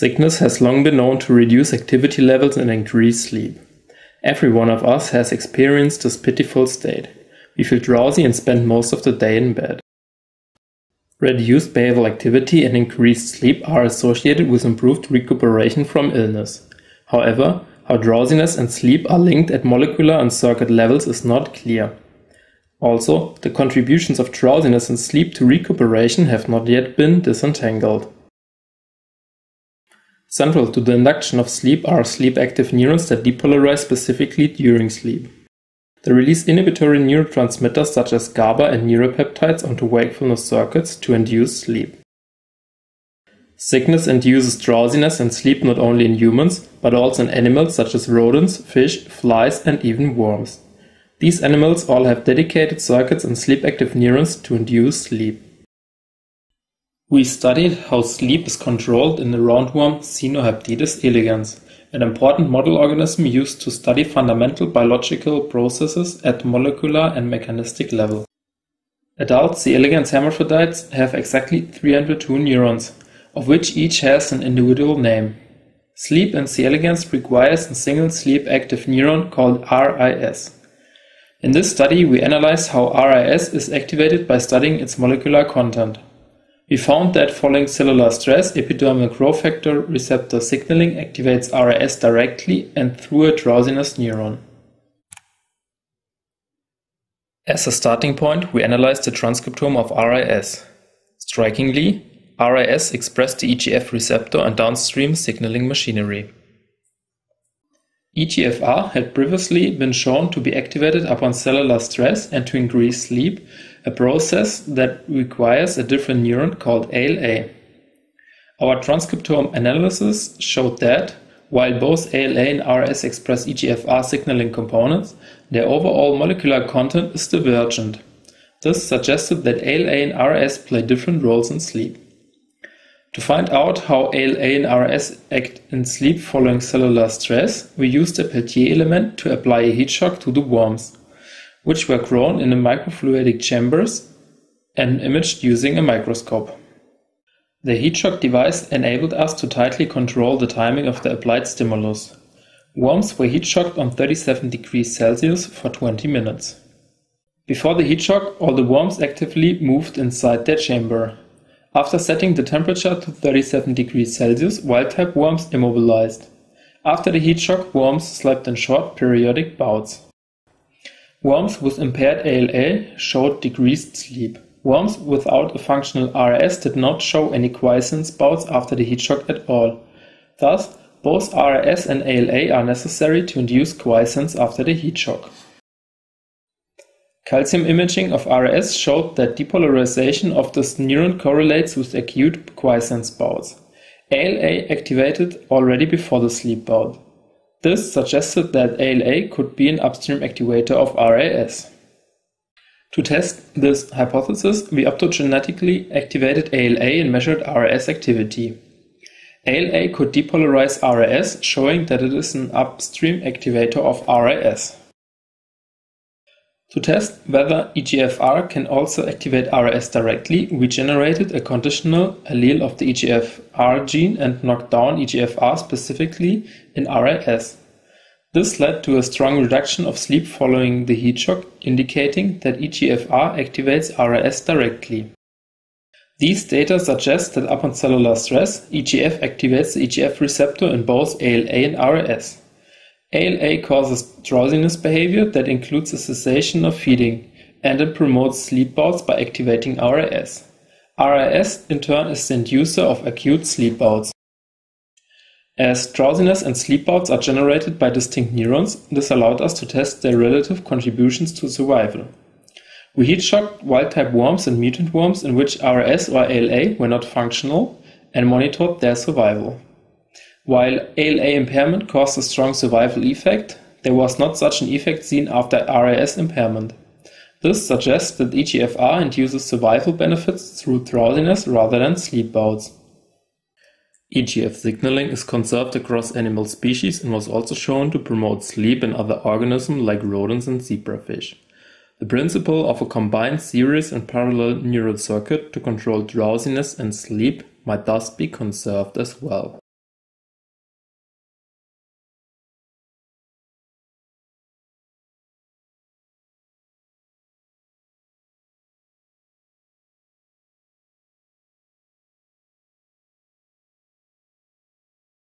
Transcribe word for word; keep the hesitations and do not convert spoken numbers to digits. Sickness has long been known to reduce activity levels and increase sleep. Every one of us has experienced this pitiful state. We feel drowsy and spend most of the day in bed. Reduced basal activity and increased sleep are associated with improved recuperation from illness. However, how drowsiness and sleep are linked at molecular and circuit levels is not clear. Also, the contributions of drowsiness and sleep to recuperation have not yet been disentangled. Central to the induction of sleep are sleep-active neurons that depolarize specifically during sleep. They release inhibitory neurotransmitters such as GABA and neuropeptides onto wakefulness circuits to induce sleep. Sickness induces drowsiness and sleep not only in humans, but also in animals such as rodents, fish, flies, and even worms. These animals all have dedicated circuits and sleep-active neurons to induce sleep. We studied how sleep is controlled in the roundworm Caenorhabditis elegans, an important model organism used to study fundamental biological processes at molecular and mechanistic level. Adult C. elegans hermaphrodites have exactly three hundred two neurons, of which each has an individual name. Sleep in C. elegans requires a single sleep-active neuron called R I S. In this study, we analyzed how R I S is activated by studying its molecular content. We found that following cellular stress, epidermal growth factor receptor signaling activates R I S directly and through a drowsiness neuron. As a starting point, we analyzed the transcriptome of R I S. Strikingly, R I S expressed the E G F receptor and downstream signaling machinery. E G F R had previously been shown to be activated upon cellular stress and to increase sleep, a process that requires a different neuron called A L A. Our transcriptome analysis showed that, while both A L A and R I S express E G F R signaling components, their overall molecular content is divergent. This suggested that A L A and R I S play different roles in sleep. To find out how A L A and R I S act in sleep following cellular stress, we used a Peltier element to apply a heat shock to the worms, which were grown in the microfluidic chambers and imaged using a microscope. The heat shock device enabled us to tightly control the timing of the applied stimulus. Worms were heat shocked on thirty-seven degrees Celsius for twenty minutes. Before the heat shock, all the worms actively moved inside their chamber. After setting the temperature to thirty-seven degrees Celsius, wild-type worms immobilized. After the heat shock, worms slept in short, periodic bouts. Worms with impaired A L A showed decreased sleep. Worms without a functional R I S did not show any quiescence bouts after the heat shock at all. Thus, both R I S and A L A are necessary to induce quiescence after the heat shock. Calcium imaging of R I S showed that depolarization of this neuron correlates with acute quiescence bouts. A L A activated already before the sleep bout. This suggested that A L A could be an upstream activator of R I S. To test this hypothesis, we optogenetically activated A L A and measured R I S activity. A L A could depolarize R I S, showing that it is an upstream activator of R I S. To test whether E G F R can also activate R I S directly, we generated a conditional allele of the E G F R gene and knocked down E G F R specifically in R I S. This led to a strong reduction of sleep following the heat shock, indicating that E G F R activates R I S directly. These data suggest that upon cellular stress, E G F activates the E G F receptor in both A L A and R I S. A L A causes drowsiness behavior that includes a cessation of feeding, and it promotes sleep bouts by activating R I S. R I S, in turn, is the inducer of acute sleep bouts. As drowsiness and sleep bouts are generated by distinct neurons, this allowed us to test their relative contributions to survival. We heat-shocked wild-type worms and mutant worms in which R I S or A L A were not functional and monitored their survival. While A L A impairment caused a strong survival effect, there was not such an effect seen after R I S impairment. This suggests that E G F R induces survival benefits through drowsiness rather than sleep bouts. E G F signaling is conserved across animal species and was also shown to promote sleep in other organisms like rodents and zebrafish. The principle of a combined series and parallel neural circuit to control drowsiness and sleep might thus be conserved as well.